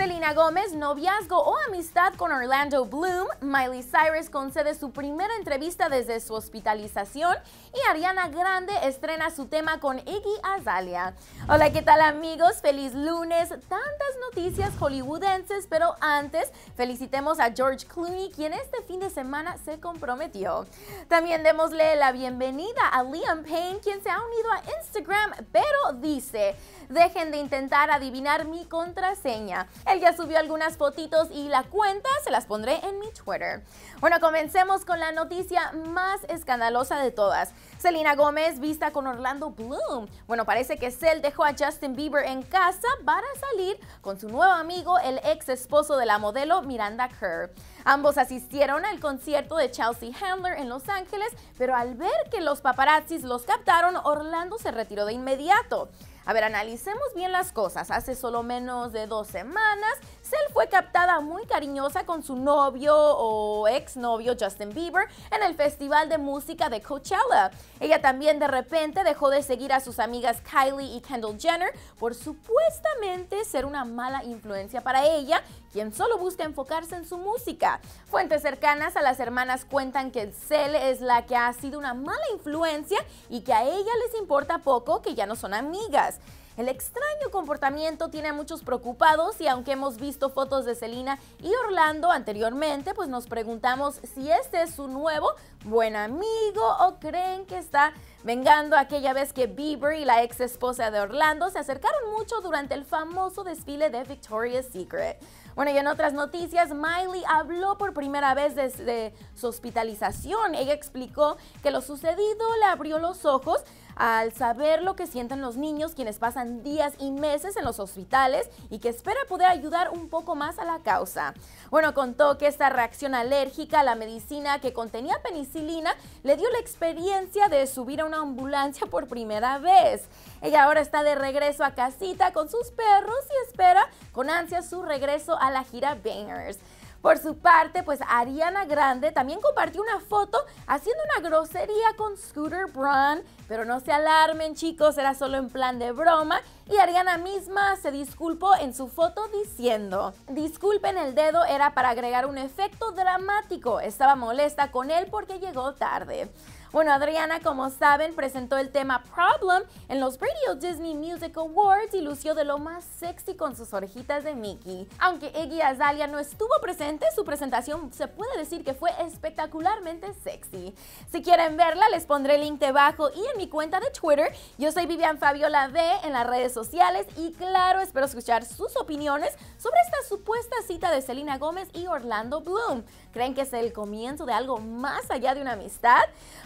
Selena Gómez, noviazgo o amistad con Orlando Bloom, Miley Cyrus concede su primera entrevista desde su hospitalización y Ariana Grande estrena su tema con Iggy Azalea. Hola, ¿qué tal amigos? Feliz lunes, tantas noticias hollywoodenses, pero antes felicitemos a George Clooney, quien este fin de semana se comprometió. También démosle la bienvenida a Liam Payne, quien se ha unido a Instagram, pero dice: dejen de intentar adivinar mi contraseña. Él ya subió algunas fotitos y la cuenta se las pondré en mi Twitter. Bueno, comencemos con la noticia más escandalosa de todas. Selena Gómez vista con Orlando Bloom. Bueno, parece que Sel dejó a Justin Bieber en casa para salir con su nuevo amigo, el ex esposo de la modelo Miranda Kerr. Ambos asistieron al concierto de Chelsea Handler en Los Ángeles, pero al ver que los paparazzis los captaron, Orlando se retiró de inmediato. A ver, analicemos bien las cosas. Hace solo menos de 2 semanas, Sel fue captada muy cariñosa con su novio o exnovio Justin Bieber en el Festival de Música de Coachella. Ella también de repente dejó de seguir a sus amigas Kylie y Kendall Jenner por supuestamente ser una mala influencia para ella, quien solo busca enfocarse en su música. Fuentes cercanas a las hermanas cuentan que Sel es la que ha sido una mala influencia y que a ella les importa poco que ya no son amigas. El extraño comportamiento tiene a muchos preocupados y aunque hemos visto fotos de Selena y Orlando anteriormente, pues nos preguntamos si este es su nuevo buen amigo o creen que está vengando aquella vez que Bieber y la ex esposa de Orlando se acercaron mucho durante el famoso desfile de Victoria's Secret. Bueno, y en otras noticias, Miley habló por primera vez desde su hospitalización. Ella explicó que lo sucedido le abrió los ojos al saber lo que sienten los niños quienes pasan días y meses en los hospitales y que espera poder ayudar un poco más a la causa. Bueno, contó que esta reacción alérgica a la medicina que contenía penicilina le dio la experiencia de subir a una ambulancia por primera vez. Ella ahora está de regreso a casita con sus perros y espera con ansia su regreso a la gira Bangers. Por su parte, pues Ariana Grande también compartió una foto haciendo una grosería con Scooter Braun, pero no se alarmen chicos, era solo en plan de broma y Ariana misma se disculpó en su foto diciendo: disculpen el dedo, era para agregar un efecto dramático, estaba molesta con él porque llegó tarde. Bueno, Adriana, como saben, presentó el tema Problem en los Radio Disney Music Awards y lució de lo más sexy con sus orejitas de Mickey. Aunque Iggy Azalea no estuvo presente, su presentación se puede decir que fue espectacularmente sexy. Si quieren verla, les pondré el link debajo y en mi cuenta de Twitter. Yo soy Vivian Fabiola B en las redes sociales y claro, espero escuchar sus opiniones sobre esta supuesta cita de Selena Gómez y Orlando Bloom. ¿Creen que es el comienzo de algo más allá de una amistad?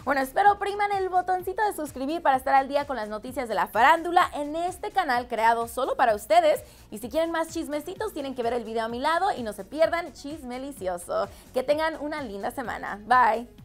Bueno, espero priman el botoncito de suscribir para estar al día con las noticias de la farándula en este canal creado solo para ustedes. Y si quieren más chismecitos, tienen que ver el video a mi lado y no se pierdan Chismelicioso. Que tengan una linda semana. Bye.